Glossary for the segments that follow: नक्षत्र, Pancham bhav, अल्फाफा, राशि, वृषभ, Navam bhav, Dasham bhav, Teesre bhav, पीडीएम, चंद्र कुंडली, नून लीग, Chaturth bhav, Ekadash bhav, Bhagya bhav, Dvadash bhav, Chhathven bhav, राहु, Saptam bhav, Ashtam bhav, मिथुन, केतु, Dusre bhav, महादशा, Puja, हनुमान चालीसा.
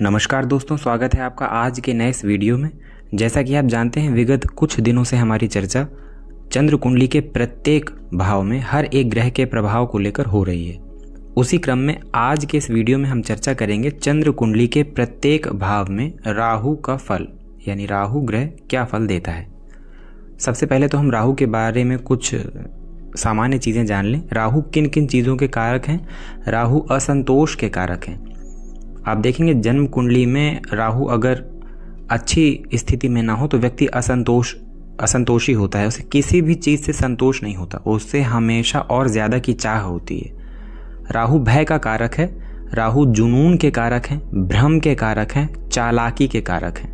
नमस्कार दोस्तों, स्वागत है आपका आज के नए इस वीडियो में। जैसा कि आप जानते हैं, विगत कुछ दिनों से हमारी चर्चा चंद्र कुंडली के प्रत्येक भाव में हर एक ग्रह के प्रभाव को लेकर हो रही है। उसी क्रम में आज के इस वीडियो में हम चर्चा करेंगे चंद्र कुंडली के प्रत्येक भाव में राहु का फल, यानी राहु ग्रह क्या फल देता है। सबसे पहले तो हम राहु के बारे में कुछ सामान्य चीज़ें जान लें। राहु किन किन चीज़ों के कारक हैं? राहु असंतोष के कारक हैं। आप देखेंगे जन्म कुंडली में राहु अगर अच्छी स्थिति में ना हो तो व्यक्ति असंतोषी होता है। उसे किसी भी चीज़ से संतोष नहीं होता, उससे हमेशा और ज़्यादा की चाह होती है। राहु भय का कारक है, राहु जुनून के कारक हैं, भ्रम के कारक हैं, चालाकी के कारक हैं।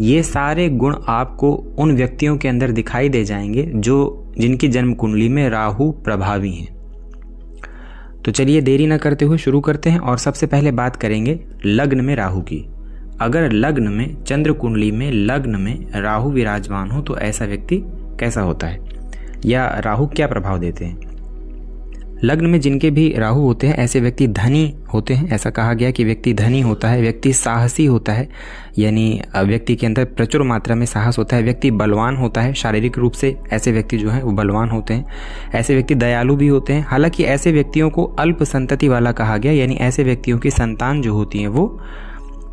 ये सारे गुण आपको उन व्यक्तियों के अंदर दिखाई दे जाएंगे जिनकी जन्म कुंडली में राहु प्रभावी हैं। तो चलिए देरी ना करते हुए शुरू करते हैं और सबसे पहले बात करेंगे लग्न में राहु की। अगर लग्न में चंद्र कुंडली में लग्न में राहु विराजमान हो तो ऐसा व्यक्ति कैसा होता है या राहु क्या प्रभाव देते हैं। लग्न में जिनके भी राहु होते हैं ऐसे व्यक्ति धनी होते हैं। ऐसा कहा गया कि व्यक्ति धनी होता है, व्यक्ति साहसी होता है, यानी व्यक्ति के अंदर प्रचुर मात्रा में साहस होता है। व्यक्ति बलवान होता है, शारीरिक रूप से ऐसे व्यक्ति जो है वो बलवान होते हैं। ऐसे व्यक्ति दयालु भी होते हैं। हालांकि ऐसे व्यक्तियों को अल्प संतति वाला कहा गया, यानी ऐसे व्यक्तियों की संतान जो होती हैं वो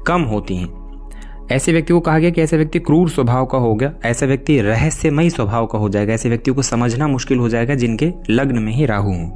कम होती हैं। ऐसे व्यक्ति को कहा गया कि ऐसा व्यक्ति क्रूर स्वभाव का हो गया, ऐसा व्यक्ति रहस्यमयी स्वभाव का हो जाएगा, ऐसे व्यक्ति को समझना मुश्किल हो जाएगा जिनके लग्न में ही राहु हों।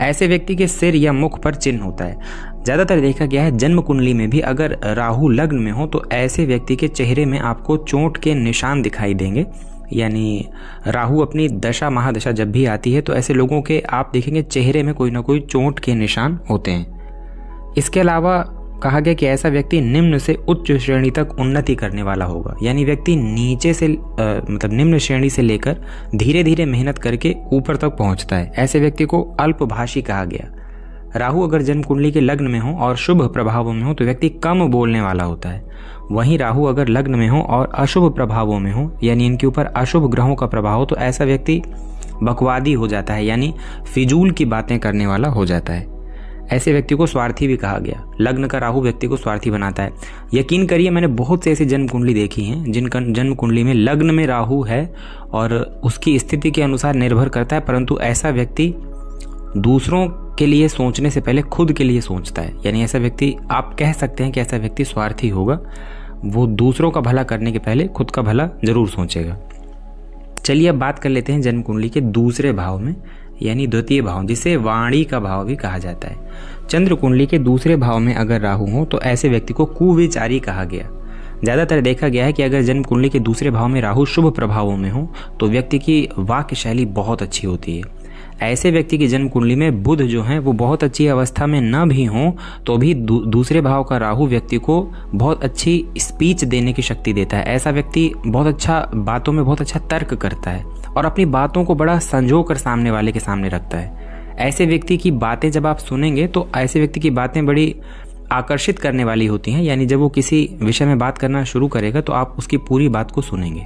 ऐसे व्यक्ति के सिर या मुख पर चिन्ह होता है। ज़्यादातर देखा गया है जन्म कुंडली में भी अगर राहु लग्न में हो तो ऐसे व्यक्ति के चेहरे में आपको चोट के निशान दिखाई देंगे, यानी राहु अपनी दशा महादशा जब भी आती है तो ऐसे लोगों के आप देखेंगे चेहरे में कोई ना कोई चोट के निशान होते हैं। इसके अलावा कहा गया कि ऐसा व्यक्ति निम्न से उच्च श्रेणी तक उन्नति करने वाला होगा, यानी व्यक्ति नीचे से निम्न श्रेणी से लेकर धीरे धीरे मेहनत करके ऊपर तक पहुंचता है। ऐसे व्यक्ति को अल्पभाषी कहा गया। राहु अगर जन्म कुंडली के लग्न में हो और शुभ प्रभावों में हो तो व्यक्ति कम बोलने वाला होता है। वहीं राहु अगर लग्न में हो और अशुभ प्रभावों में हो, यानी इनके ऊपर अशुभ ग्रहों का प्रभाव हो, तो ऐसा व्यक्ति बकवादी हो जाता है, यानी फिजूल की बातें करने वाला हो जाता है। ऐसे व्यक्ति को स्वार्थी भी कहा गया। लग्न का राहु व्यक्ति को स्वार्थी बनाता है। यकीन करिए, मैंने बहुत से ऐसी जन्म कुंडली देखी हैं जिनका जन्म कुंडली में लग्न में राहु है और उसकी स्थिति के अनुसार निर्भर करता है, परंतु ऐसा व्यक्ति दूसरों के लिए सोचने से पहले खुद के लिए सोचता है, यानी ऐसा व्यक्ति आप कह सकते हैं कि ऐसा व्यक्ति स्वार्थी होगा। वो दूसरों का भला करने के पहले खुद का भला जरूर सोचेगा। चलिए अब बात कर लेते हैं जन्म कुंडली के दूसरे भाव में, यानी द्वितीय भाव, जिसे वाणी का भाव भी कहा जाता है। चंद्र कुंडली के दूसरे भाव में अगर राहु हो तो ऐसे व्यक्ति को कुविचारी कहा गया। ज़्यादातर देखा गया है कि अगर जन्म कुंडली के दूसरे भाव में राहु शुभ प्रभावों में हो तो व्यक्ति की वाक्य शैली बहुत अच्छी होती है। ऐसे व्यक्ति की जन्म कुंडली में बुध जो हैं वो बहुत अच्छी अवस्था में न भी हों तो भी दूसरे भाव का राहु व्यक्ति को बहुत अच्छी स्पीच देने की शक्ति देता है। ऐसा व्यक्ति बातों में बहुत अच्छा तर्क करता है और अपनी बातों को बड़ा संजो कर सामने वाले के सामने रखता है। ऐसे व्यक्ति की बातें जब आप सुनेंगे तो ऐसे व्यक्ति की बातें बड़ी आकर्षित करने वाली होती हैं, यानी जब वो किसी विषय में बात करना शुरू करेगा तो आप उसकी पूरी बात को सुनेंगे।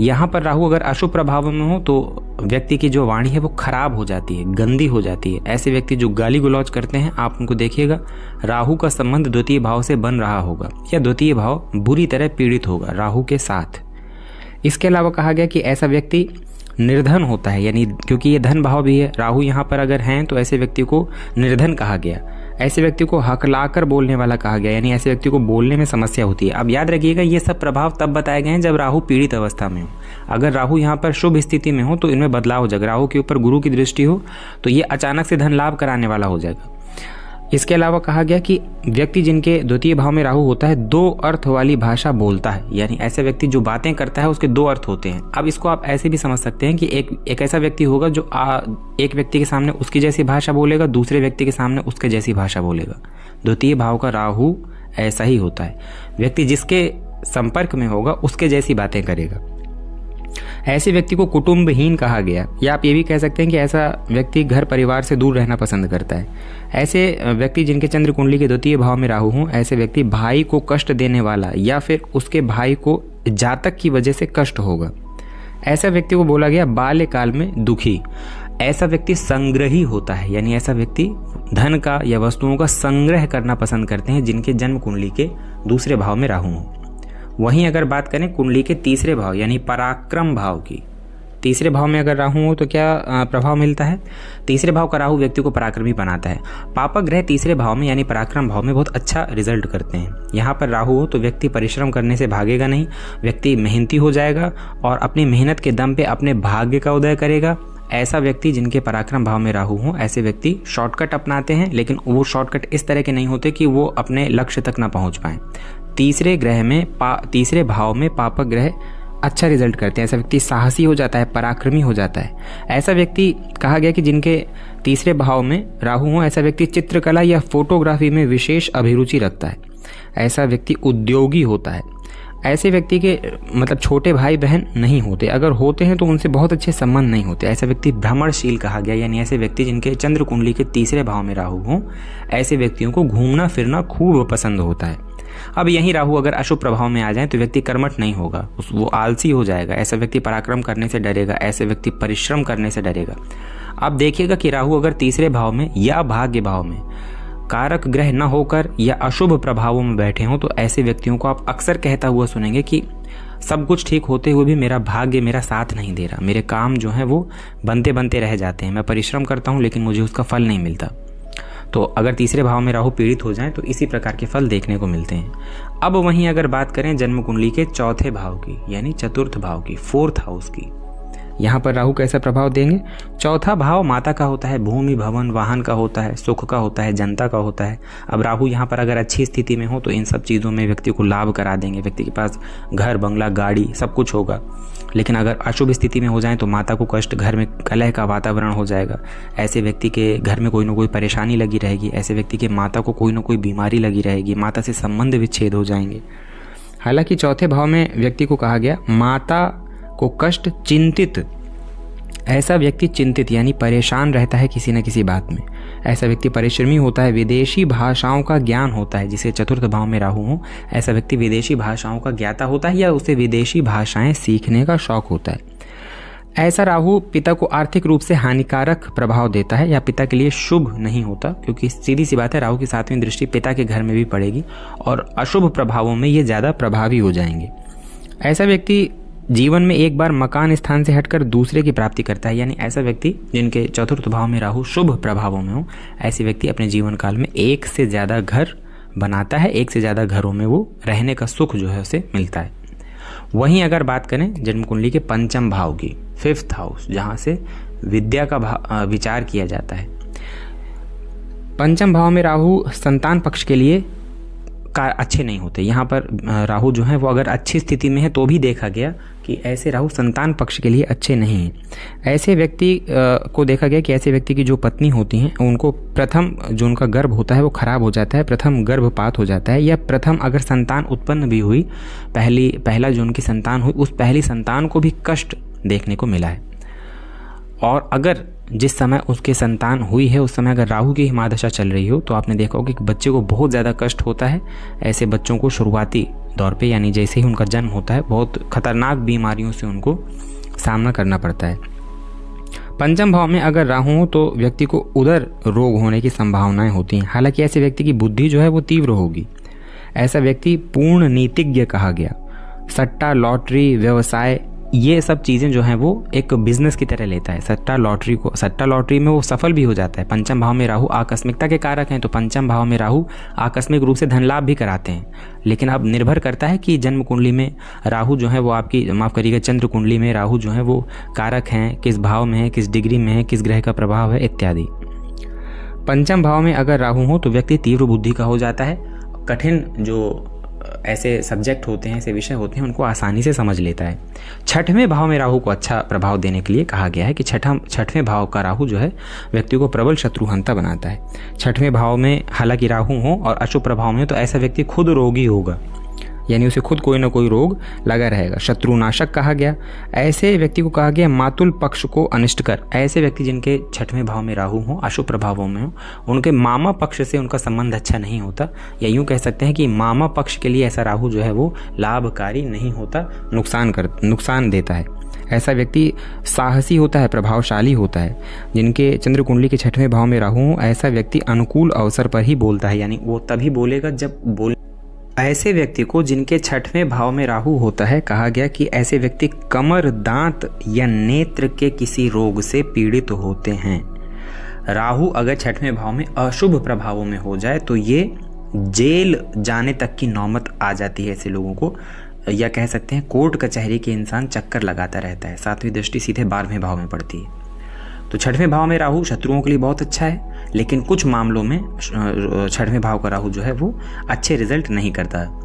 यहाँ पर राहु अगर अशुभ प्रभाव में हो तो व्यक्ति की जो वाणी है वो खराब हो जाती है, गंदी हो जाती है। ऐसे व्यक्ति जो गाली गलौज करते हैं आप उनको देखिएगा, राहु का संबंध द्वितीय भाव से बन रहा होगा या द्वितीय भाव बुरी तरह पीड़ित होगा राहु के साथ। इसके अलावा कहा गया कि ऐसा व्यक्ति निर्धन होता है, यानी क्योंकि ये धन भाव भी है, राहु यहाँ पर अगर हैं तो ऐसे व्यक्ति को निर्धन कहा गया। ऐसे व्यक्ति को हकलाकर बोलने वाला कहा गया, यानी ऐसे व्यक्ति को बोलने में समस्या होती है। अब याद रखिएगा ये सब प्रभाव तब बताए गए हैं जब राहु पीड़ित अवस्था में हो। अगर राहु यहाँ पर शुभ स्थिति में हो तो इनमें बदलाव हो जाएगा। राहु के ऊपर गुरु की दृष्टि हो तो ये अचानक से धन लाभ कराने वाला हो जाएगा। इसके अलावा कहा गया कि व्यक्ति जिनके द्वितीय भाव में राहु होता है दो अर्थ वाली भाषा बोलता है, यानी ऐसे व्यक्ति जो बातें करता है उसके दो अर्थ होते हैं। अब इसको आप ऐसे भी समझ सकते हैं कि एक ऐसा व्यक्ति होगा जो एक व्यक्ति के सामने उसकी जैसी भाषा बोलेगा, दूसरे व्यक्ति के सामने उसके जैसी भाषा बोलेगा। द्वितीय भाव का राहु ऐसा ही होता है, व्यक्ति जिसके संपर्क में होगा उसके जैसी बातें करेगा। ऐसे व्यक्ति को कुटुंबहीन कहा गया, या आप ये भी कह सकते हैं कि ऐसा व्यक्ति घर परिवार से दूर रहना पसंद करता है। ऐसे व्यक्ति जिनके चंद्र कुंडली के द्वितीय भाव में राहु हों ऐसे व्यक्ति भाई को कष्ट देने वाला या फिर उसके भाई को जातक की वजह से कष्ट होगा। ऐसा व्यक्ति को बोला गया बाल्यकाल में दुखी। ऐसा व्यक्ति संग्रही होता है, यानी ऐसा व्यक्ति धन का या वस्तुओं का संग्रह करना पसंद करते हैं जिनके जन्म कुंडली के दूसरे भाव में राहु हो। वहीं अगर बात करें कुंडली के तीसरे भाव यानी पराक्रम भाव की, तीसरे भाव में अगर राहु हो तो क्या प्रभाव मिलता है, तीसरे भाव का राहु व्यक्ति को पराक्रमी बनाता है। पापक ग्रह तीसरे भाव में यानी पराक्रम भाव में बहुत अच्छा रिजल्ट करते हैं। यहाँ पर राहु हो तो व्यक्ति परिश्रम करने से भागेगा नहीं, व्यक्ति मेहनती हो जाएगा और अपनी मेहनत के दम पे अपने भाग्य का उदय करेगा। ऐसा व्यक्ति जिनके पराक्रम भाव में राहु हो, ऐसे व्यक्ति शॉर्टकट अपनाते हैं, लेकिन वो शॉर्टकट इस तरह के नहीं होते कि वो अपने लक्ष्य तक ना पहुँच पाएँ। तीसरे भाव में पापक ग्रह अच्छा रिजल्ट करते हैं। ऐसा व्यक्ति साहसी हो जाता है, पराक्रमी हो जाता है। ऐसा व्यक्ति कहा गया कि जिनके तीसरे भाव में राहु हो, ऐसा व्यक्ति चित्रकला या फोटोग्राफी में विशेष अभिरुचि रखता है। ऐसा व्यक्ति उद्योगी होता है। ऐसे व्यक्ति के मतलब छोटे भाई बहन नहीं होते, अगर होते हैं तो उनसे बहुत अच्छे संबंध नहीं होते। ऐसा व्यक्ति भ्रमणशील कहा गया, यानी ऐसे व्यक्ति जिनके चंद्र कुंडली के तीसरे भाव में राहु हो, ऐसे व्यक्तियों को घूमना फिरना खूब पसंद होता है। अब यही राहु अगर अशुभ प्रभाव में आ जाए तो व्यक्ति कर्मठ नहीं होगा, वो आलसी हो जाएगा। ऐसा व्यक्ति पराक्रम करने से डरेगा, ऐसे व्यक्ति परिश्रम करने से डरेगा। अब देखिएगा कि राहु अगर तीसरे भाव में या भाग्य भाव में कारक ग्रह न होकर या अशुभ प्रभावों में बैठे हों तो ऐसे व्यक्तियों को आप अक्सर कहता हुआ सुनेंगे कि सब कुछ ठीक होते हुए भी मेरा भाग्य मेरा साथ नहीं दे रहा, मेरे काम जो है वो बनते बनते रह जाते हैं, मैं परिश्रम करता हूँ लेकिन मुझे उसका फल नहीं मिलता। तो अगर तीसरे भाव में राहु पीड़ित हो जाए तो इसी प्रकार के फल देखने को मिलते हैं। अब वहीं अगर बात करें जन्म कुंडली के चौथे भाव की यानी चतुर्थ भाव की, फोर्थ हाउस की, यहाँ पर राहु कैसा प्रभाव देंगे। चौथा भाव माता का होता है, भूमि भवन वाहन का होता है, सुख का होता है, जनता का होता है। अब राहु यहाँ पर अगर अच्छी स्थिति में हो तो इन सब चीज़ों में व्यक्ति को लाभ करा देंगे, व्यक्ति के पास घर बंगला गाड़ी सब कुछ होगा। लेकिन अगर अशुभ स्थिति में हो जाए तो माता को कष्ट, घर में कलह का वातावरण हो जाएगा। ऐसे व्यक्ति के घर में कोई ना कोई परेशानी लगी रहेगी, ऐसे व्यक्ति के माता को कोई ना कोई बीमारी लगी रहेगी, माता से संबंध विच्छेद हो जाएंगे। हालांकि चौथे भाव में व्यक्ति को कहा गया माता को कष्ट, चिंतित, ऐसा व्यक्ति चिंतित यानी परेशान रहता है किसी न किसी बात में। ऐसा व्यक्ति परिश्रमी होता है, विदेशी भाषाओं का ज्ञान होता है। जिसे चतुर्थ भाव में राहु हो, ऐसा व्यक्ति विदेशी भाषाओं का ज्ञाता होता है या उसे विदेशी भाषाएं सीखने का शौक होता है। ऐसा राहु पिता को आर्थिक रूप से हानिकारक प्रभाव देता है या पिता के लिए शुभ नहीं होता, क्योंकि सीधी सी बात है राहु की सातवीं दृष्टि पिता के घर में भी पड़ेगी और अशुभ प्रभावों में ये ज़्यादा प्रभावी हो जाएंगे। ऐसा व्यक्ति जीवन में एक बार मकान स्थान से हटकर दूसरे की प्राप्ति करता है, यानी ऐसा व्यक्ति जिनके चतुर्थ भाव में राहु शुभ प्रभावों में हो, ऐसे व्यक्ति अपने जीवन काल में एक से ज़्यादा घर बनाता है, एक से ज़्यादा घरों में वो रहने का सुख जो है उसे मिलता है। वहीं अगर बात करें जन्म कुंडली के पंचम भाव की, फिफ्थ हाउस, जहाँ से विद्या का विचार किया जाता है। पंचम भाव में राहु संतान पक्ष के लिए अच्छे नहीं होते। यहाँ पर राहु जो है वो अगर अच्छी स्थिति में है तो भी देखा गया कि ऐसे राहु संतान पक्ष के लिए अच्छे नहीं हैं। ऐसे व्यक्ति को देखा गया कि ऐसे व्यक्ति की जो पत्नी होती हैं उनको प्रथम जो उनका गर्भ होता है वो खराब हो जाता है, प्रथम गर्भपात हो जाता है, या प्रथम अगर संतान उत्पन्न भी हुई, पहला जो उनकी संतान हुई उस पहली संतान को भी कष्ट देखने को मिला है। और अगर जिस समय उसके संतान हुई है उस समय अगर राहु की महादशा चल रही हो तो आपने देखा होगा कि बच्चे को बहुत ज़्यादा कष्ट होता है। ऐसे बच्चों को शुरुआती दौर पे यानी जैसे ही उनका जन्म होता है बहुत खतरनाक बीमारियों से उनको सामना करना पड़ता है। पंचम भाव में अगर राहु हो तो व्यक्ति को उदर रोग होने की संभावनाएँ होती हैं। हालाँकि ऐसे व्यक्ति की बुद्धि जो है वो तीव्र होगी। ऐसा व्यक्ति पूर्ण नीतिज्ञ कहा गया। सट्टा, लॉटरी, व्यवसाय, ये सब चीज़ें जो हैं वो एक बिजनेस की तरह लेता है। सट्टा लॉटरी में वो सफल भी हो जाता है। पंचम भाव में राहु आकस्मिकता के कारक हैं, तो पंचम भाव में राहु आकस्मिक रूप से धन लाभ भी कराते हैं। लेकिन अब निर्भर करता है कि जन्म कुंडली में राहु जो है वो आपकी, माफ़ करिएगा, चंद्र कुंडली में राहु जो है वो कारक हैं, किस भाव में है, किस डिग्री में है, किस ग्रह का प्रभाव है इत्यादि। पंचम भाव में अगर राहु हो तो व्यक्ति तीव्र बुद्धि का हो जाता है। कठिन जो ऐसे सब्जेक्ट होते हैं, ऐसे विषय होते हैं, उनको आसानी से समझ लेता है। छठवें भाव में राहु को अच्छा प्रभाव देने के लिए कहा गया है कि छठवें भाव का राहु जो है व्यक्ति को प्रबल शत्रुहंता बनाता है। छठवें भाव में हालांकि राहु हो और अशुभ प्रभाव में तो ऐसा व्यक्ति खुद रोगी होगा, यानी उसे खुद कोई ना कोई रोग लगा रहेगा। शत्रुनाशक कहा गया। ऐसे व्यक्ति को कहा गया मातुल पक्ष को अनिष्ट कर। ऐसे व्यक्ति जिनके छठवें भाव में राहु हो, अशुभ प्रभावों में हो, उनके मामा पक्ष से उनका संबंध अच्छा नहीं होता, या यूँ कह सकते हैं कि मामा पक्ष के लिए ऐसा राहु जो है वो लाभकारी नहीं होता, नुकसान देता है। ऐसा व्यक्ति साहसी होता है, प्रभावशाली होता है। जिनके चंद्र कुंडली के छठवें भाव में राहु हो, ऐसा व्यक्ति अनुकूल अवसर पर ही बोलता है, यानी वो तभी बोलेगा जब ऐसे व्यक्ति को जिनके छठवें भाव में राहु होता है, कहा गया कि ऐसे व्यक्ति कमर, दांत या नेत्र के किसी रोग से पीड़ित होते हैं। राहु अगर छठवें भाव में अशुभ प्रभावों में हो जाए तो ये जेल जाने तक की नौबत आ जाती है ऐसे लोगों को, या कह सकते हैं कोर्ट कचहरी के इंसान चक्कर लगाता रहता है। सातवीं दृष्टि सीधे 12वें भाव में पड़ती है। तो छठवें भाव में राहु शत्रुओं के लिए बहुत अच्छा है, लेकिन कुछ मामलों में छठवें भाव का राहु जो है वो अच्छे रिजल्ट नहीं करता है।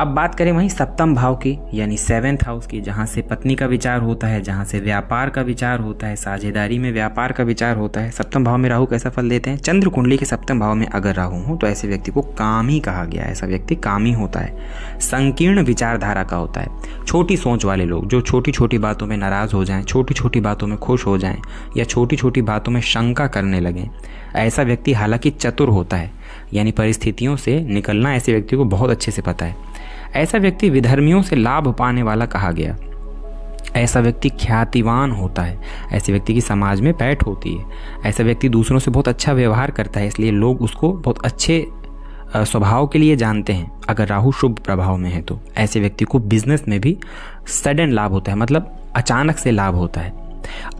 अब बात करें वहीं सप्तम भाव की, यानी 7वें हाउस की, जहाँ से पत्नी का विचार होता है, जहाँ से व्यापार का विचार होता है, साझेदारी में व्यापार का विचार होता है। सप्तम भाव में राहु कैसा फल देते हैं? चंद्र कुंडली के सप्तम भाव में अगर राहु हो तो ऐसे व्यक्ति को कामी कहा गया है। ऐसा व्यक्ति कामी होता है, संकीर्ण विचारधारा का होता है। छोटी सोच वाले लोग जो छोटी छोटी बातों में नाराज़ हो जाएँ, छोटी छोटी बातों में खुश हो जाएँ या छोटी छोटी बातों में शंका करने लगें, ऐसा व्यक्ति हालांकि चतुर होता है, यानी परिस्थितियों से निकलना ऐसे व्यक्ति को बहुत अच्छे से पता है। ऐसा व्यक्ति विधर्मियों से लाभ पाने वाला कहा गया। ऐसा व्यक्ति ख्यातिवान होता है, ऐसे व्यक्ति की समाज में पैठ होती है। ऐसा व्यक्ति दूसरों से बहुत अच्छा व्यवहार करता है, इसलिए लोग उसको बहुत अच्छे स्वभाव के लिए जानते हैं। अगर राहु शुभ प्रभाव में है तो ऐसे व्यक्ति को बिजनेस में भी सडन लाभ होता है, मतलब अचानक से लाभ होता है।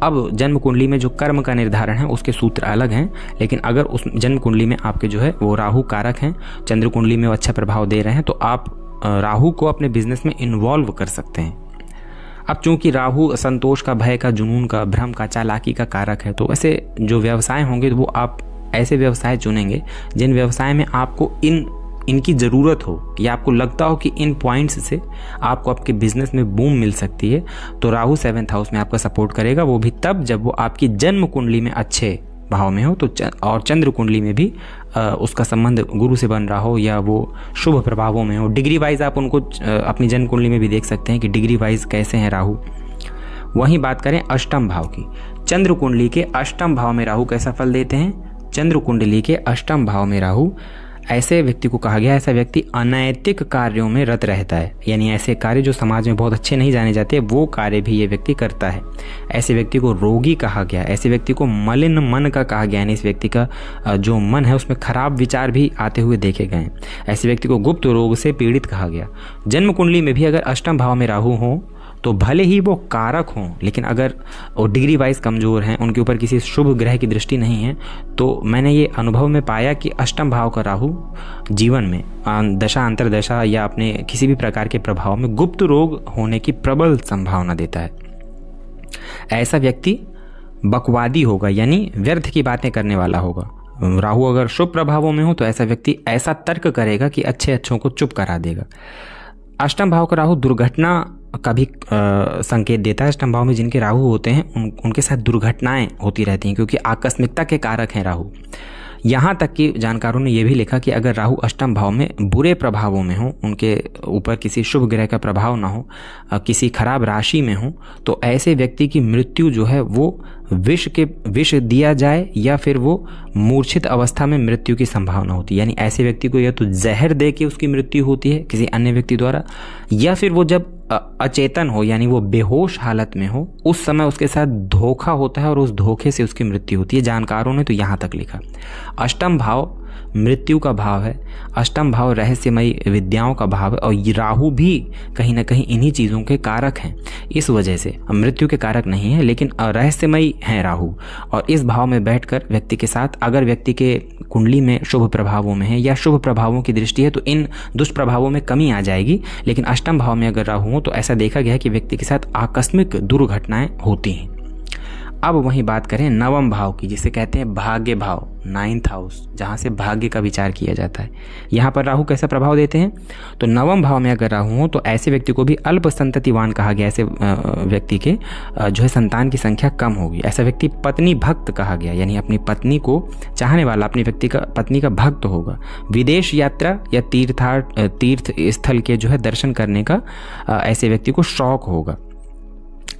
अब जन्म कुंडली में जो कर्म का निर्धारण है उसके सूत्र अलग हैं, लेकिन अगर उस जन्म कुंडली में आपके जो है वो राहु कारक हैं, चंद्र कुंडली में वो अच्छा प्रभाव दे रहे हैं, तो आप राहु को अपने बिजनेस में इन्वॉल्व कर सकते हैं। अब चूंकि राहु संतोष का, भय का, जुनून का, भ्रम का, चालाकी का कारक है, तो ऐसे जो व्यवसाय होंगे तो वो आप ऐसे व्यवसाय चुनेंगे जिन व्यवसाय में आपको इनकी ज़रूरत हो या आपको लगता हो कि इन पॉइंट्स से आपको आपके बिजनेस में बूम मिल सकती है। तो राहु 7वें हाउस में आपका सपोर्ट करेगा, वो भी तब जब वो आपकी जन्म कुंडली में अच्छे भाव में हो तो और चंद्र कुंडली में भी उसका संबंध गुरु से बन रहा हो या वो शुभ प्रभावों में हो। डिग्री वाइज आप उनको अपनी जन्म कुंडली में भी देख सकते हैं कि डिग्री वाइज कैसे हैं राहु। वहीं बात करें अष्टम भाव की, चंद्र कुंडली के अष्टम भाव में राहु कैसा फल देते हैं? चंद्र कुंडली के अष्टम भाव में राहु, ऐसे व्यक्ति को कहा गया ऐसा व्यक्ति अनैतिक कार्यों में रत रहता है, यानी ऐसे कार्य जो समाज में बहुत अच्छे नहीं जाने जाते वो कार्य भी ये व्यक्ति करता है। ऐसे व्यक्ति को रोगी कहा गया, ऐसे व्यक्ति को मलिन मन का कहा गया, यानी इस व्यक्ति का जो मन है उसमें खराब विचार भी आते हुए देखे गए। ऐसे व्यक्ति को गुप्त रोग से पीड़ित कहा गया। जन्म कुंडली में भी अगर अष्टम भाव में राहु हो तो भले ही वो कारक हों, लेकिन अगर वो डिग्री वाइज कमज़ोर हैं, उनके ऊपर किसी शुभ ग्रह की दृष्टि नहीं है, तो मैंने ये अनुभव में पाया कि अष्टम भाव का राहु जीवन में दशा, अंतरदशा या अपने किसी भी प्रकार के प्रभाव में गुप्त रोग होने की प्रबल संभावना देता है। ऐसा व्यक्ति बकवादी होगा, यानी व्यर्थ की बातें करने वाला होगा। राहु अगर शुभ प्रभावों में हो तो ऐसा व्यक्ति ऐसा तर्क करेगा कि अच्छे अच्छों को चुप करा देगा। अष्टम भाव का राहु दुर्घटना का भी संकेत देता है। अष्टम भाव में जिनके राहु होते हैं उनके साथ दुर्घटनाएं होती रहती हैं, क्योंकि आकस्मिकता के कारक हैं राहु। यहाँ तक कि जानकारों ने यह भी लिखा कि अगर राहु अष्टम भाव में बुरे प्रभावों में हो, उनके ऊपर किसी शुभ ग्रह का प्रभाव ना हो, किसी खराब राशि में हो, तो ऐसे व्यक्ति की मृत्यु जो है वो विष दिया जाए या फिर वो मूर्छित अवस्था में मृत्यु की संभावना होती है। यानी ऐसे व्यक्ति को या तो जहर दे के उसकी मृत्यु होती है किसी अन्य व्यक्ति द्वारा, या फिर वो जब अचेतन हो यानी वो बेहोश हालत में हो उस समय उसके साथ धोखा होता है और उस धोखे से उसकी मृत्यु होती है। जानकारों ने तो यहाँ तक लिखा। अष्टम भाव मृत्यु का भाव है, अष्टम भाव रहस्यमयी विद्याओं का भाव है और राहु भी कहीं ना कहीं इन्हीं चीज़ों के कारक हैं। इस वजह से मृत्यु के कारक नहीं है लेकिन रहस्यमयी हैं राहु, और इस भाव में बैठकर व्यक्ति के साथ अगर व्यक्ति के कुंडली में शुभ प्रभावों में है या शुभ प्रभावों की दृष्टि है तो इन दुष्प्रभावों में कमी आ जाएगी। लेकिन अष्टम भाव में अगर राहु हो तो ऐसा देखा गया है कि व्यक्ति के साथ आकस्मिक दुर्घटनाएँ होती हैं। अब वहीं बात करें नवम भाव की, जिसे कहते हैं भाग्य भाव, 9th हाउस, जहाँ से भाग्य का विचार किया जाता है। यहाँ पर राहु कैसा प्रभाव देते हैं? तो नवम भाव में अगर राहु हो तो ऐसे व्यक्ति को भी अल्प संततिवान कहा गया। ऐसे व्यक्ति के जो है संतान की संख्या कम होगी। ऐसा व्यक्ति पत्नी भक्त कहा गया, यानी अपनी पत्नी को चाहने वाला, अपनी पत्नी का भक्त होगा। विदेश यात्रा या तीर्थ स्थल के जो है दर्शन करने का ऐसे व्यक्ति को शौक होगा।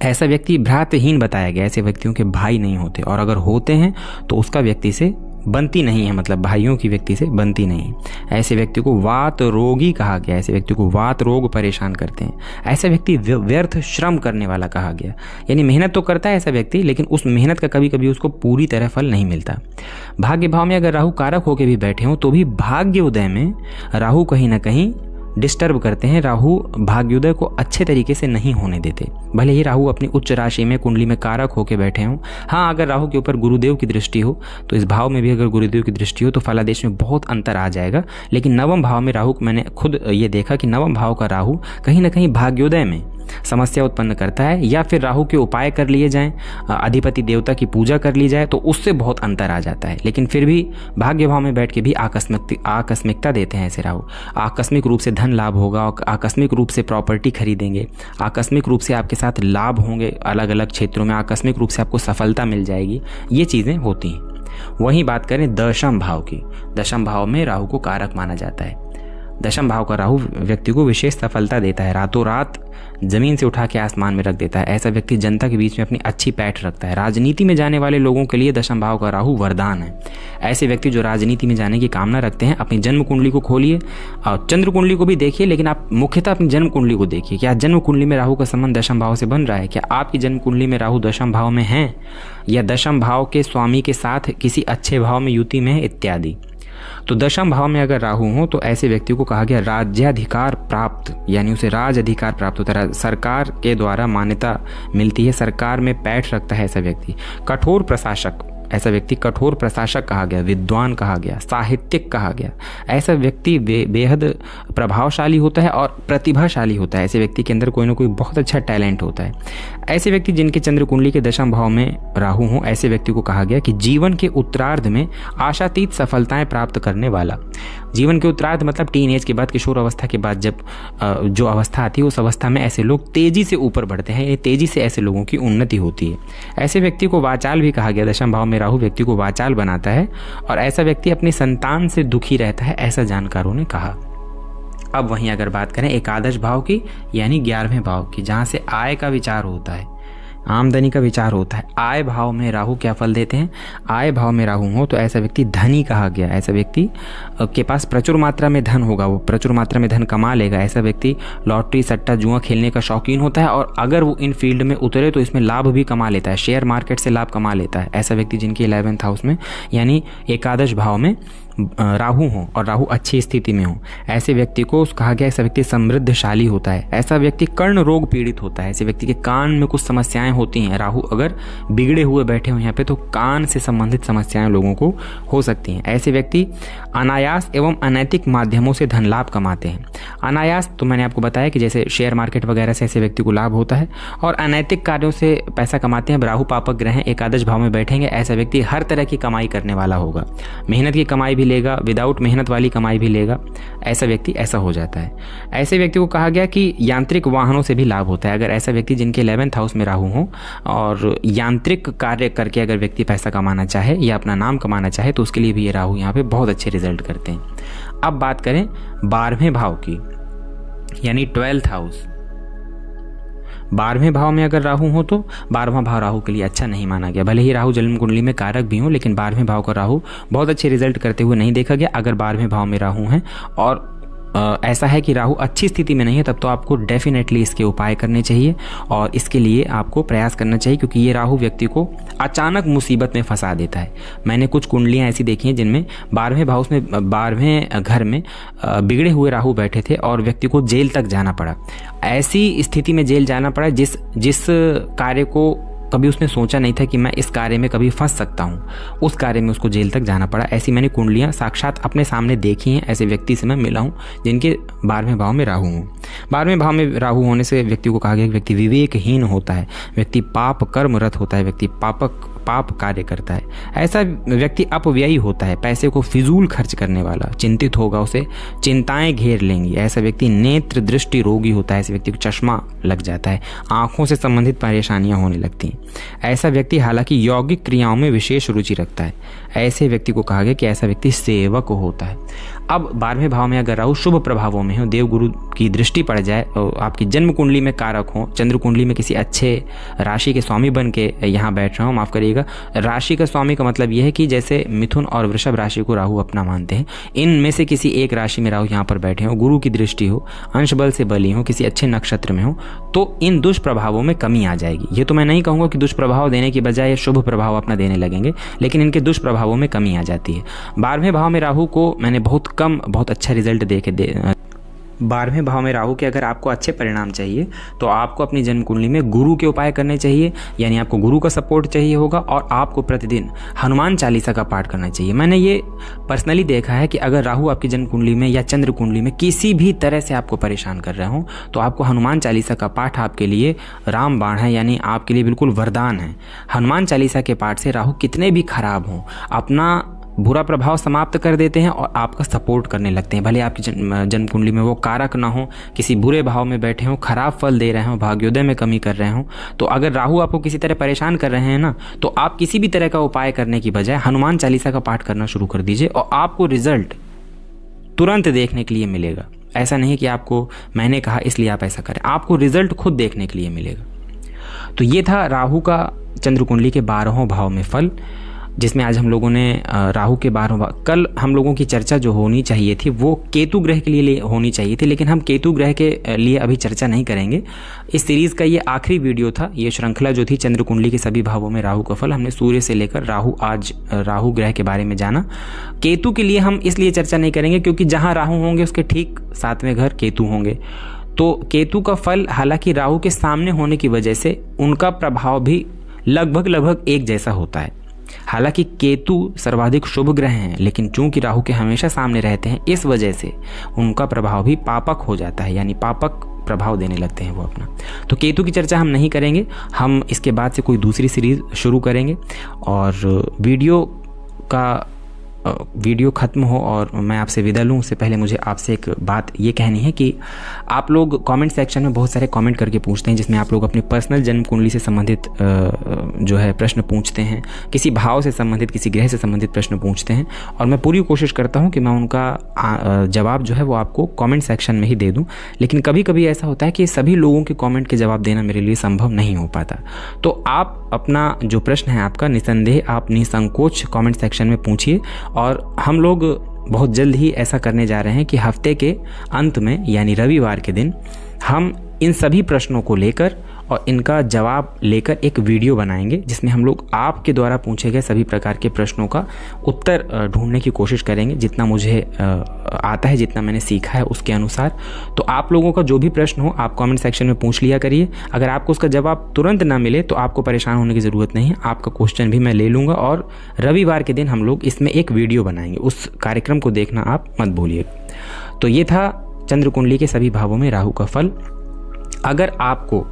ऐसा व्यक्ति भ्रातहीन बताया गया, ऐसे व्यक्तियों के भाई नहीं होते और अगर होते हैं तो उसका व्यक्ति से बनती नहीं है, मतलब भाइयों की व्यक्ति से बनती नहीं है। ऐसे व्यक्ति को वात रोगी कहा गया, ऐसे व्यक्ति को वात रोग परेशान करते हैं। ऐसा व्यक्ति व्यर्थ श्रम करने वाला कहा गया, यानी मेहनत तो करता है ऐसा व्यक्ति, लेकिन उस मेहनत का कभी कभी उसको पूरी तरह फल नहीं मिलता। भाग्य भाव में अगर राहु कारक होकर भी बैठे हों तो भी भाग्योदय में राहु कहीं ना कहीं डिस्टर्ब करते हैं, राहु भाग्योदय को अच्छे तरीके से नहीं होने देते। भले ही राहु अपनी उच्च राशि में कुंडली में कारक होकर बैठे हों। हाँ, अगर राहु के ऊपर गुरुदेव की दृष्टि हो तो इस भाव में भी अगर गुरुदेव की दृष्टि हो तो फलादेश में बहुत अंतर आ जाएगा। लेकिन नवम भाव में राहु, मैंने खुद ये देखा कि नवम भाव का राहु कहीं ना कहीं भाग्योदय में समस्या उत्पन्न करता है, या फिर राहु के उपाय कर लिए जाएं, अधिपति देवता की पूजा कर ली जाए तो उससे बहुत अंतर आ जाता है। लेकिन फिर भी भाग्य भाव में बैठ के भी आकस्मिकता देते हैं ऐसे राहु। आकस्मिक रूप से धन लाभ होगा, आकस्मिक रूप से प्रॉपर्टी खरीदेंगे, आकस्मिक रूप से आपके साथ लाभ होंगे अलग अलग क्षेत्रों में, आकस्मिक रूप से आपको सफलता मिल जाएगी, ये चीज़ें होती हैं। वहीं बात करें दशम भाव की, दशम भाव में राहु को कारक माना जाता है। दशम भाव का राहु व्यक्ति को विशेष सफलता देता है, रातों रात जमीन से उठा के आसमान में रख देता है। ऐसा व्यक्ति जनता के बीच में अपनी अच्छी पैठ रखता है। राजनीति में जाने वाले लोगों के लिए दशम भाव का राहु वरदान है। ऐसे व्यक्ति जो राजनीति में जाने की कामना रखते हैं, अपनी जन्म कुंडली को खोलिए और चंद्र कुंडली को भी देखिए, लेकिन आप मुख्यतः अपनी जन्म कुंडली को देखिए। क्या जन्म कुंडली में राहु का संबंध दशम भाव से बन रहा है? क्या आपकी जन्म कुंडली में राहु दशम भाव में है या दशम भाव के स्वामी के साथ किसी अच्छे भाव में युति में है इत्यादि। तो दशम भाव में अगर राहु हो तो ऐसे व्यक्ति को कहा गया राज्याधिकार प्राप्त, यानी उसे राज अधिकार प्राप्त होता है, सरकार के द्वारा मान्यता मिलती है, सरकार में पैठ रखता है ऐसा व्यक्ति। कठोर प्रशासक, ऐसा व्यक्ति कठोर प्रशासक कहा गया, विद्वान कहा गया, साहित्यिक कहा गया। ऐसा व्यक्ति बेहद प्रभावशाली होता है और प्रतिभाशाली होता है। ऐसे व्यक्ति के अंदर कोई ना कोई बहुत अच्छा टैलेंट होता है। ऐसे व्यक्ति जिनके चंद्र कुंडली के दशम भाव में राहु हो, ऐसे व्यक्ति को कहा गया कि जीवन के उत्तरार्ध में आशातीत सफलताएं प्राप्त करने वाला। जीवन के उत्तरार्ध मतलब टीन एज के बाद, किशोर अवस्था के बाद जब जो अवस्था आती है उस अवस्था में ऐसे लोग तेजी से ऊपर बढ़ते हैं, तेजी से ऐसे लोगों की उन्नति होती है। ऐसे व्यक्ति को वाचाल भी कहा गया, दशम भाव में राहु व्यक्ति को वाचाल बनाता है और ऐसा व्यक्ति अपनी संतान से दुखी रहता है, ऐसा जानकारों ने कहा। अब वहीं अगर बात करें एकादश भाव की, यानी 11वें भाव की, जहाँ से आय का विचार होता है, आमदनी का विचार होता है, आय भाव में राहु क्या फल देते हैं? आय भाव में राहु हो तो ऐसा व्यक्ति धनी कहा गया, ऐसा व्यक्ति के पास प्रचुर मात्रा में धन होगा, वो प्रचुर मात्रा में धन कमा लेगा। ऐसा व्यक्ति लॉटरी, सट्टा, जुआ खेलने का शौकीन होता है और अगर वो इन फील्ड में उतरे तो इसमें लाभ भी कमा लेता है, शेयर मार्केट से लाभ कमा लेता है। ऐसा व्यक्ति जिनके 11वें हाउस में यानी एकादश भाव में राहु हो और राहु अच्छी स्थिति में हो, ऐसे व्यक्ति को कहा गया ऐसा व्यक्ति समृद्धशाली होता है। ऐसा व्यक्ति कर्ण रोग पीड़ित होता है, ऐसे व्यक्ति के कान में कुछ समस्याएं होती हैं। राहु अगर बिगड़े हुए बैठे हो यहाँ पे तो कान से संबंधित समस्याएं लोगों को हो सकती हैं। ऐसे व्यक्ति अनायास एवं अनैतिक माध्यमों से धन लाभ कमाते हैं। अनायास तो मैंने आपको बताया कि जैसे शेयर मार्केट वगैरह से ऐसे व्यक्ति को लाभ होता है, और अनैतिक कार्यों से पैसा कमाते हैं। राहु पापक ग्रह एकादश भाव में बैठेंगे, ऐसा व्यक्ति हर तरह की कमाई करने वाला होगा, मेहनत की कमाई लेगा, विदाउट मेहनत वाली कमाई भी लेगा, ऐसा व्यक्ति ऐसा हो जाता है। ऐसे व्यक्ति को कहा गया कि यांत्रिक वाहनों से भी लाभ होता है। अगर ऐसा व्यक्ति जिनके 11वें हाउस में राहु हो और यांत्रिक कार्य करके अगर व्यक्ति पैसा कमाना चाहे या अपना नाम कमाना चाहे तो उसके लिए भी ये राहु यहाँ पे बहुत अच्छे रिजल्ट करते हैं। अब बात करें 12वें भाव की, यानी 12th हाउस। 12वें भाव में अगर राहु हो तो 12वां भाव राहु के लिए अच्छा नहीं माना गया। भले ही राहु जन्म कुंडली में कारक भी हो, लेकिन 12वें भाव का राहु बहुत अच्छे रिजल्ट करते हुए नहीं देखा गया। अगर 12वें भाव में राहु हैं और ऐसा है कि राहु अच्छी स्थिति में नहीं है, तब तो आपको डेफिनेटली इसके उपाय करने चाहिए और इसके लिए आपको प्रयास करना चाहिए, क्योंकि ये राहु व्यक्ति को अचानक मुसीबत में फंसा देता है। मैंने कुछ कुंडलियाँ ऐसी देखी हैं जिनमें 12वें घर में बिगड़े हुए राहु बैठे थे और व्यक्ति को जेल तक जाना पड़ा। ऐसी स्थिति में जेल जाना पड़ा जिस कार्य को कभी उसने सोचा नहीं था कि मैं इस कार्य में कभी फंस सकता हूँ, उस कार्य में उसको जेल तक जाना पड़ा। ऐसी मैंने कुंडलियाँ साक्षात अपने सामने देखी हैं, ऐसे व्यक्ति से मैं मिला हूँ जिनके 12वें भाव में राहु हो। 12वें भाव में राहु होने से व्यक्ति को कहा गया कि व्यक्ति विवेकहीन होता है, व्यक्ति पाप कर्मरत होता है, व्यक्ति पाप कार्य करता है। ऐसा व्यक्ति अपव्ययी होता है, पैसे को फिजूल खर्च करने वाला, चिंतित होगा, उसे चिंताएं घेर लेंगी। ऐसा व्यक्ति नेत्र दृष्टि रोगी होता है, ऐसे व्यक्ति को चश्मा लग जाता है, आंखों से संबंधित परेशानियां होने लगती हैं। ऐसा व्यक्ति हालांकि यौगिक क्रियाओं में विशेष रुचि रखता है, ऐसे व्यक्ति को कहा गया कि ऐसा व्यक्ति सेवक होता है। अब 12वें भाव में अगर राहु शुभ प्रभावों में हो, देवगुरु की दृष्टि पड़ जाए और आपकी जन्म कुंडली में कारक हो, चंद्र कुंडली में किसी अच्छे राशि के स्वामी बन के यहाँ बैठ रहा हूँ, माफ करिए रखिएगा। राशि का स्वामी का मतलब यह है कि जैसे मिथुन और वृषभ राशि को राहु अपना मानते हैं, इनमें से किसी एक राशि में राहु यहाँ पर बैठे हो, गुरु की दृष्टि हो, अंश बल से बली हो, किसी अच्छे नक्षत्र में हो, तो इन दुष्प्रभावों में कमी आ जाएगी। ये तो मैं नहीं कहूँगा कि दुष्प्रभाव देने की बजाय शुभ प्रभाव अपना देने लगेंगे, लेकिन इनके दुष्प्रभावों में कमी आ जाती है। 12वें भाव में राहु को मैंने बहुत अच्छा रिजल्ट देखे 12वें भाव में राहु के अगर आपको अच्छे परिणाम चाहिए तो आपको अपनी जन्म कुंडली में गुरु के उपाय करने चाहिए, यानी आपको गुरु का सपोर्ट चाहिए होगा, और आपको प्रतिदिन हनुमान चालीसा का पाठ करना चाहिए। मैंने ये पर्सनली देखा है कि अगर राहु आपकी जन्म कुंडली में या चंद्र कुंडली में किसी भी तरह से आपको परेशान कर रहे हों तो आपको हनुमान चालीसा का पाठ आपके लिए रामबाण है, यानी आपके लिए बिल्कुल वरदान है। हनुमान चालीसा के पाठ से राहु कितने भी खराब हों अपना बुरा प्रभाव समाप्त कर देते हैं और आपका सपोर्ट करने लगते हैं। भले आपकी जन्म कुंडली में वो कारक ना हो, किसी बुरे भाव में बैठे हों, खराब फल दे रहे हों, भाग्योदय में कमी कर रहे हों, तो अगर राहु आपको किसी तरह परेशान कर रहे हैं ना, तो आप किसी भी तरह का उपाय करने की बजाय हनुमान चालीसा का पाठ करना शुरू कर दीजिए और आपको रिजल्ट तुरंत देखने के लिए मिलेगा। ऐसा नहीं कि आपको मैंने कहा इसलिए आप ऐसा करें, आपको रिजल्ट खुद देखने के लिए मिलेगा। तो ये था राहु का चंद्र कुंडली के 12वें भाव में फल, जिसमें आज हम लोगों ने राहु के 12वां, कल हम लोगों की चर्चा जो होनी चाहिए थी वो केतु ग्रह के लिए होनी चाहिए थी, लेकिन हम केतु ग्रह के लिए अभी चर्चा नहीं करेंगे। इस सीरीज़ का ये आखिरी वीडियो था। ये श्रृंखला जो थी चंद्र कुंडली के सभी भावों में राहु का फल, हमने सूर्य से लेकर राहु, आज राहु ग्रह के बारे में जाना। केतु के लिए हम इसलिए चर्चा नहीं करेंगे क्योंकि जहाँ राहु होंगे उसके ठीक 7वें घर केतु होंगे, तो केतु का फल हालांकि राहु के सामने होने की वजह से उनका प्रभाव भी लगभग एक जैसा होता है। हालांकि केतु सर्वाधिक शुभ ग्रह हैं, लेकिन चूंकि राहु के हमेशा सामने रहते हैं इस वजह से उनका प्रभाव भी पापक हो जाता है, यानी पापक प्रभाव देने लगते हैं वो अपना। तो केतु की चर्चा हम नहीं करेंगे, हम इसके बाद से कोई दूसरी सीरीज शुरू करेंगे और वीडियो ख़त्म हो और मैं आपसे विदा लूँ उससे पहले मुझे आपसे एक बात ये कहनी है कि आप लोग कमेंट सेक्शन में बहुत सारे कमेंट करके पूछते हैं, जिसमें आप लोग अपने पर्सनल जन्म कुंडली से संबंधित जो है प्रश्न पूछते हैं, किसी भाव से संबंधित, किसी ग्रह से संबंधित प्रश्न पूछते हैं, और मैं पूरी कोशिश करता हूँ कि मैं उनका जवाब जो है वो आपको कॉमेंट सेक्शन में ही दे दूँ, लेकिन कभी कभी ऐसा होता है कि सभी लोगों के कॉमेंट के जवाब देना मेरे लिए संभव नहीं हो पाता। तो आप अपना जो प्रश्न है आपका निसंदेह आप निसंकोच कॉमेंट सेक्शन में पूछिए, और हम लोग बहुत जल्द ही ऐसा करने जा रहे हैं कि हफ्ते के अंत में यानी रविवार के दिन हम इन सभी प्रश्नों को लेकर और इनका जवाब लेकर एक वीडियो बनाएंगे, जिसमें हम लोग आपके द्वारा पूछे गए सभी प्रकार के प्रश्नों का उत्तर ढूंढने की कोशिश करेंगे, जितना मुझे आता है, जितना मैंने सीखा है उसके अनुसार। तो आप लोगों का जो भी प्रश्न हो आप कमेंट सेक्शन में पूछ लिया करिए। अगर आपको उसका जवाब तुरंत ना मिले तो आपको परेशान होने की ज़रूरत नहीं है, आपका क्वेश्चन भी मैं ले लूँगा और रविवार के दिन हम लोग इसमें एक वीडियो बनाएंगे। उस कार्यक्रम को देखना आप मत भूलिएगा। तो ये था चंद्र कुंडली के सभी भावों में राहु का फल। अगर आपको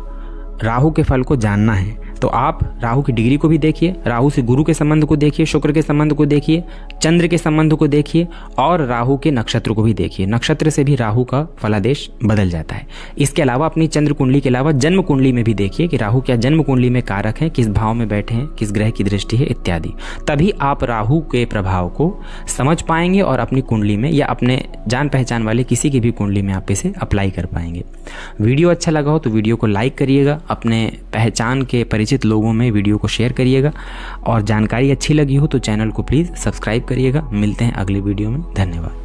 राहु के फल को जानना है तो आप राहु की डिग्री को भी देखिए, राहु से गुरु के संबंध को देखिए, शुक्र के संबंध को देखिए, चंद्र के संबंध को देखिए और राहु के नक्षत्र को भी देखिए। नक्षत्र से भी राहु का फलादेश बदल जाता है। इसके अलावा अपनी चंद्र कुंडली के अलावा जन्म कुंडली में भी देखिए कि राहु क्या जन्म कुंडली में कारक है, किस भाव में बैठे हैं, किस ग्रह की दृष्टि है इत्यादि। तभी आप राहु के प्रभाव को समझ पाएंगे और अपनी कुंडली में या अपने जान पहचान वाले किसी की भी कुंडली में आप इसे अप्लाई कर पाएंगे। वीडियो अच्छा लगा हो तो वीडियो को लाइक करिएगा, अपने पहचान के परिचित लोगों में वीडियो को शेयर करिएगा और जानकारी अच्छी लगी हो तो चैनल को प्लीज़ सब्सक्राइब करिएगा। मिलते हैं अगले वीडियो में, धन्यवाद।